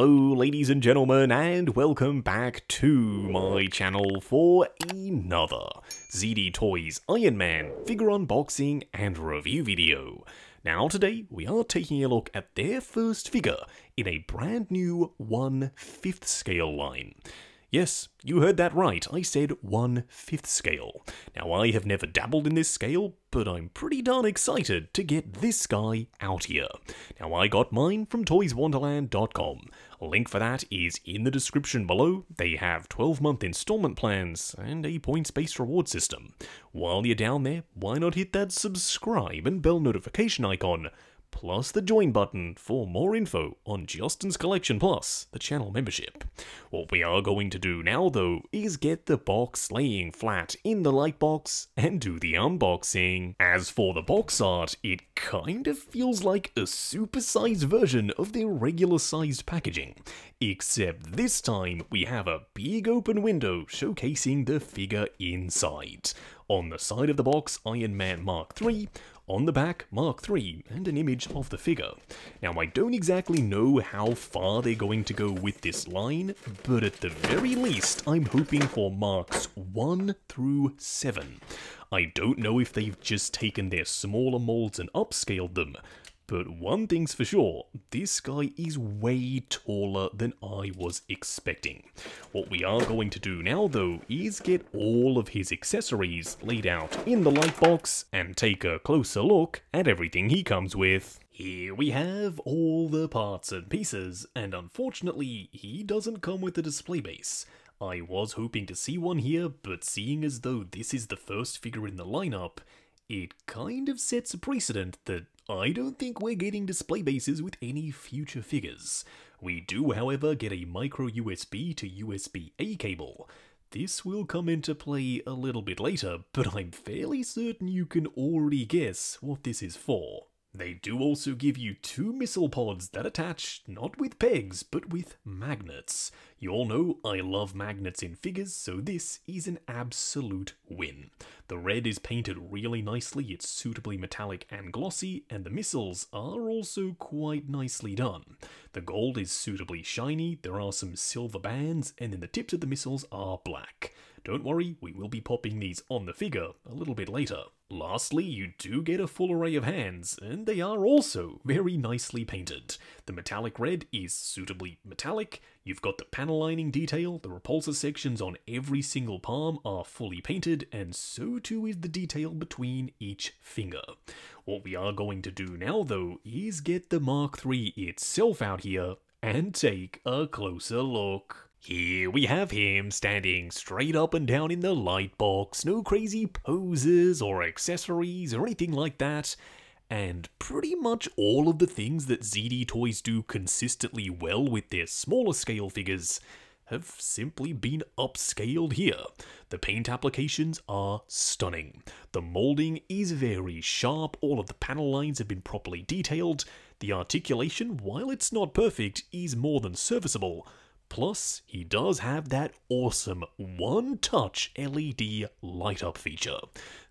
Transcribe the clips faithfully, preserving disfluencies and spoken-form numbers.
Hello ladies and gentlemen, and welcome back to my channel for another Z D Toys Iron Man figure unboxing and review video. Now today we are taking a look at their first figure in a brand new one fifth scale line. Yes, you heard that right, I said one fifth scale. Now I have never dabbled in this scale, but I'm pretty darn excited to get this guy out here. Now I got mine from Toys Wonderland dot com. A link for that is in the description below. They have twelve month installment plans and a points-based reward system. While you're down there, why not hit that subscribe and bell notification icon, plus the join button for more info on Justin's Collection Plus, the channel membership. What we are going to do now, though, is get the box laying flat in the light box and do the unboxing. As for the box art, it kind of feels like a supersized version of their regular-sized packaging, except this time we have a big open window showcasing the figure inside. On the side of the box, Iron Man Mark three. On the back, Mark three, and an image of the figure. Now, I don't exactly know how far they're going to go with this line, but at the very least, I'm hoping for Marks one through seven. I don't know if they've just taken their smaller molds and upscaled them, but one thing's for sure, this guy is way taller than I was expecting. What we are going to do now, though, is get all of his accessories laid out in the light box and take a closer look at everything he comes with. Here we have all the parts and pieces, and unfortunately, he doesn't come with a display base. I was hoping to see one here, but seeing as though this is the first figure in the lineup, it kind of sets a precedent that I don't think we're getting display bases with any future figures. We do, however, get a micro U S B to U S B A cable. This will come into play a little bit later, but I'm fairly certain you can already guess what this is for. They do also give you two missile pods that attach, not with pegs, but with magnets. You all know I love magnets in figures, so this is an absolute win. The red is painted really nicely, it's suitably metallic and glossy, and the missiles are also quite nicely done. The gold is suitably shiny, there are some silver bands, and then the tips of the missiles are black. Don't worry, we will be popping these on the figure a little bit later. Lastly, you do get a full array of hands, and they are also very nicely painted. The metallic red is suitably metallic, you've got the panel lining detail, the repulsor sections on every single palm are fully painted, and so too is the detail between each finger. What we are going to do now, though, is get the Mark three itself out here and take a closer look. Here we have him standing straight up and down in the light box, no crazy poses or accessories or anything like that, and pretty much all of the things that Z D Toys do consistently well with their smaller scale figures have simply been upscaled here. The paint applications are stunning. The molding is very sharp, all of the panel lines have been properly detailed, the articulation, while it's not perfect, is more than serviceable. Plus, he does have that awesome one-touch L E D light-up feature.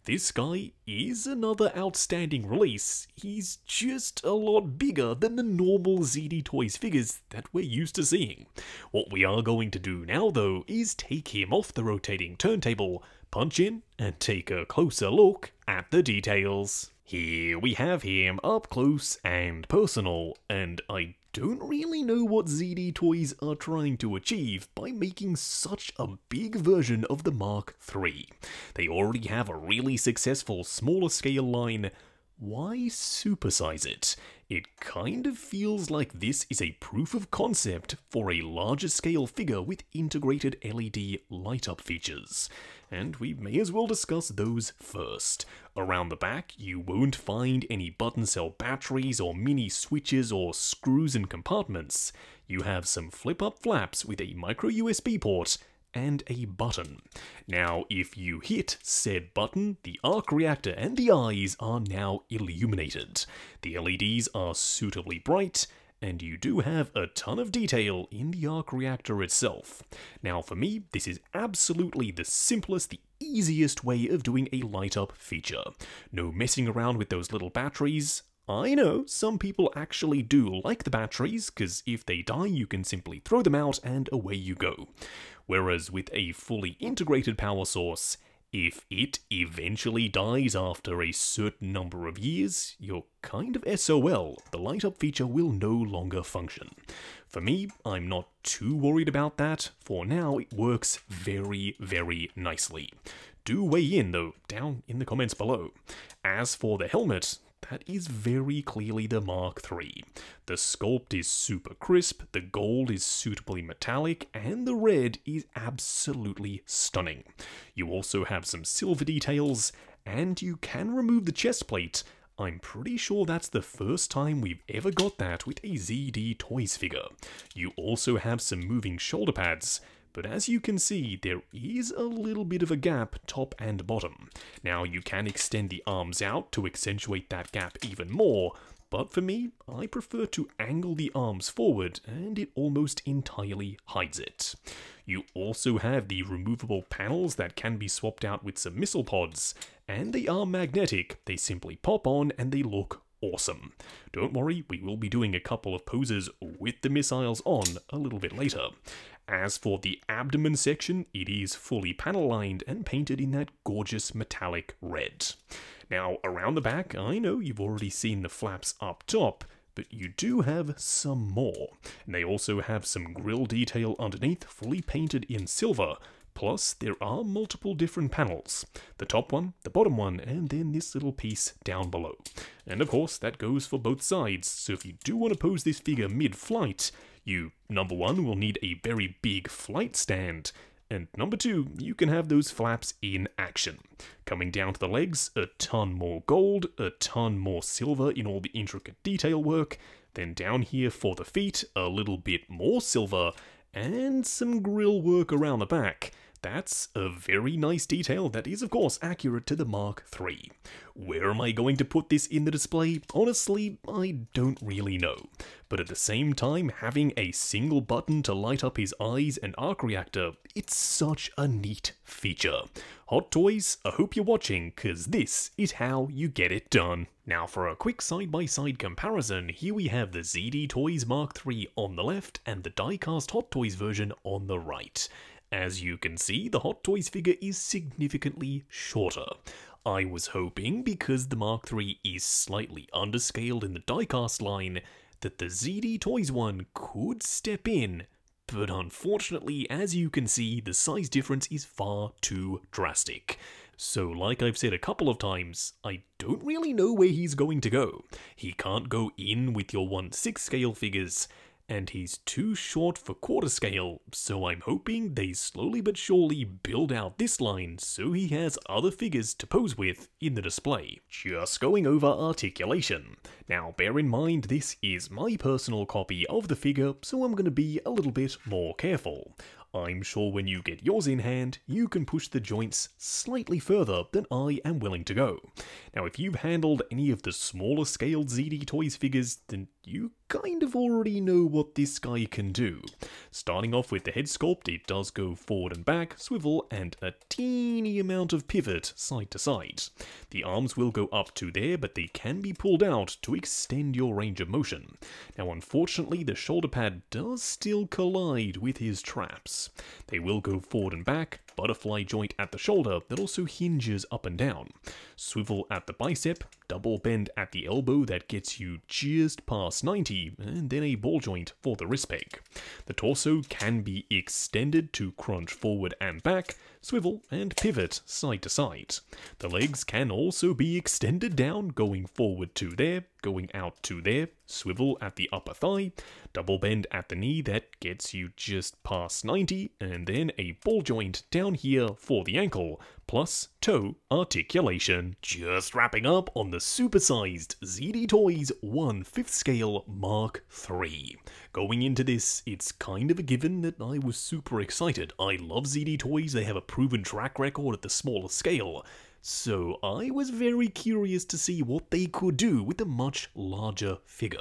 This guy is another outstanding release, he's just a lot bigger than the normal Z D Toys figures that we're used to seeing. What we are going to do now, though, is take him off the rotating turntable, punch in, and take a closer look at the details. Here we have him up close and personal, and I don't really know what Z D Toys are trying to achieve by making such a big version of the Mark three. They already have a really successful smaller scale line, why supersize it? It kind of feels like this is a proof of concept for a larger scale figure with integrated L E D light-up features. And we may as well discuss those first. Around the back, you won't find any button cell batteries or mini switches or screws and compartments. You have some flip-up flaps with a micro U S B port and a button. Now, if you hit said button, the arc reactor and the eyes are now illuminated. The L E Ds are suitably bright, and you do have a ton of detail in the arc reactor itself. Now, for me, this is absolutely the simplest, the easiest way of doing a light-up feature. No messing around with those little batteries. I know, some people actually do like the batteries, because if they die you can simply throw them out and away you go. Whereas with a fully integrated power source, if it eventually dies after a certain number of years, you're kind of S O L. The light-up feature will no longer function. For me, I'm not too worried about that. For now, it works very, very nicely. Do weigh in, though, down in the comments below. As for the helmet, that is very clearly the Mark three. The sculpt is super crisp, the gold is suitably metallic, and the red is absolutely stunning. You also have some silver details, and you can remove the chest plate. I'm pretty sure that's the first time we've ever got that with a Z D Toys figure. You also have some moving shoulder pads. But as you can see, there is a little bit of a gap top and bottom. Now, you can extend the arms out to accentuate that gap even more, but for me, I prefer to angle the arms forward, and it almost entirely hides it. You also have the removable panels that can be swapped out with some missile pods, and they are magnetic. They simply pop on and they look awesome. Don't worry, we will be doing a couple of poses with the missiles on a little bit later. As for the abdomen section, it is fully panel lined and painted in that gorgeous metallic red. Now, around the back, I know you've already seen the flaps up top, but you do have some more. And they also have some grille detail underneath, fully painted in silver. Plus, there are multiple different panels. The top one, the bottom one, and then this little piece down below. And of course, that goes for both sides, so if you do want to pose this figure mid-flight, you, number one, will need a very big flight stand, and number two, you can have those flaps in action. Coming down to the legs, a ton more gold, a ton more silver in all the intricate detail work, then down here for the feet, a little bit more silver, and some grille work around the back. That's a very nice detail that is, of course, accurate to the Mark three. Where am I going to put this in the display? Honestly, I don't really know. But at the same time, having a single button to light up his eyes and arc reactor, it's such a neat feature. Hot Toys, I hope you're watching, because this is how you get it done. Now for a quick side-by-side comparison, here we have the Z D Toys Mark three on the left and the die-cast Hot Toys version on the right. As you can see, the Hot Toys figure is significantly shorter. I was hoping, because the Mark three is slightly underscaled in the diecast line, that the Z D Toys one could step in, but unfortunately, as you can see, the size difference is far too drastic. So like I've said a couple of times, I don't really know where he's going to go. He can't go in with your one sixth scale figures, and he's too short for quarter scale, so I'm hoping they slowly but surely build out this line so he has other figures to pose with in the display. Just going over articulation. Now bear in mind this is my personal copy of the figure, so I'm going to be a little bit more careful. I'm sure when you get yours in hand, you can push the joints slightly further than I am willing to go. Now, if you've handled any of the smaller scaled Z D Toys figures, then you kind of already know what this guy can do. Starting off with the head sculpt, it does go forward and back, swivel, and a teeny amount of pivot side to side. The arms will go up to there, but they can be pulled out to extend your range of motion. Now, unfortunately, the shoulder pad does still collide with his traps. They will go forward and back, butterfly joint at the shoulder that also hinges up and down, swivel at the bicep, double bend at the elbow that gets you just past ninety, and then a ball joint for the wrist peg. The torso can be extended to crunch forward and back, swivel, and pivot side to side. The legs can also be extended down, going forward to there, going out to there, swivel at the upper thigh, double bend at the knee that gets you just past ninety, and then a ball joint down here for the ankle, plus toe articulation. Just wrapping up on the supersized Z D Toys one fifth scale Mark three. Going into this, it's kind of a given that I was super excited. I love Z D Toys, they have a proven track record at the smaller scale. So I was very curious to see what they could do with a much larger figure.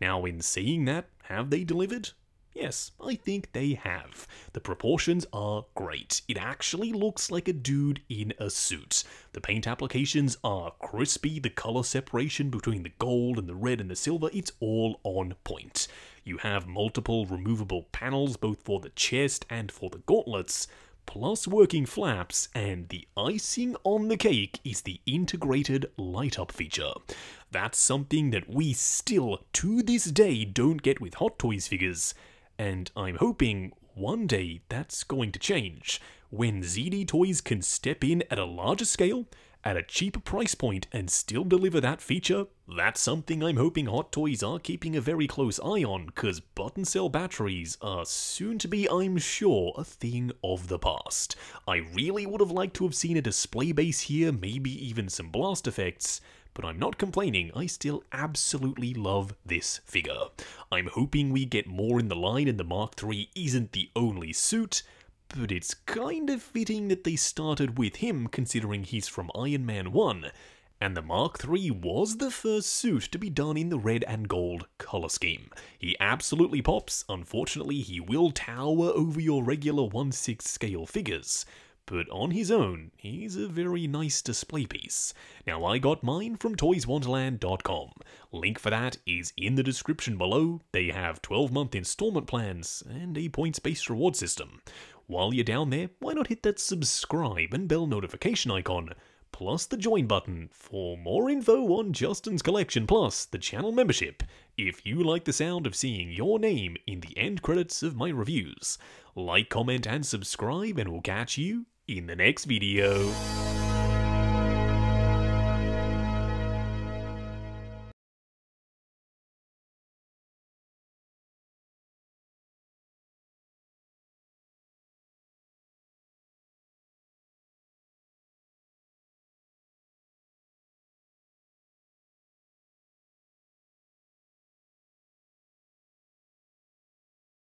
Now in saying that, have they delivered? Yes, I think they have. The proportions are great. It actually looks like a dude in a suit. The paint applications are crispy, the color separation between the gold and the red and the silver, it's all on point. You have multiple removable panels both for the chest and for the gauntlets, plus working flaps, and the icing on the cake is the integrated light-up feature. That's something that we still, to this day, don't get with Hot Toys figures, and I'm hoping one day that's going to change, when Z D Toys can step in at a larger scale, at a cheaper price point, and still deliver that feature. That's something I'm hoping Hot Toys are keeping a very close eye on, cause button cell batteries are soon to be, I'm sure, a thing of the past. I really would have liked to have seen a display base here, maybe even some blast effects, but I'm not complaining, I still absolutely love this figure. I'm hoping we get more in the line and the Mark three isn't the only suit, but it's kind of fitting that they started with him considering he's from Iron Man one, and the Mark three was the first suit to be done in the red and gold color scheme. He absolutely pops. Unfortunately, he will tower over your regular one sixth scale figures, but on his own, he's a very nice display piece. Now, I got mine from Toys Wonderland dot com. Link for that is in the description below. They have twelve month installment plans and a points-based reward system. While you're down there, why not hit that subscribe and bell notification icon, plus the join button for more info on Justin's Collection Plus, the channel membership, if you like the sound of seeing your name in the end credits of my reviews. Like, comment, and subscribe, and we'll catch you in the next video.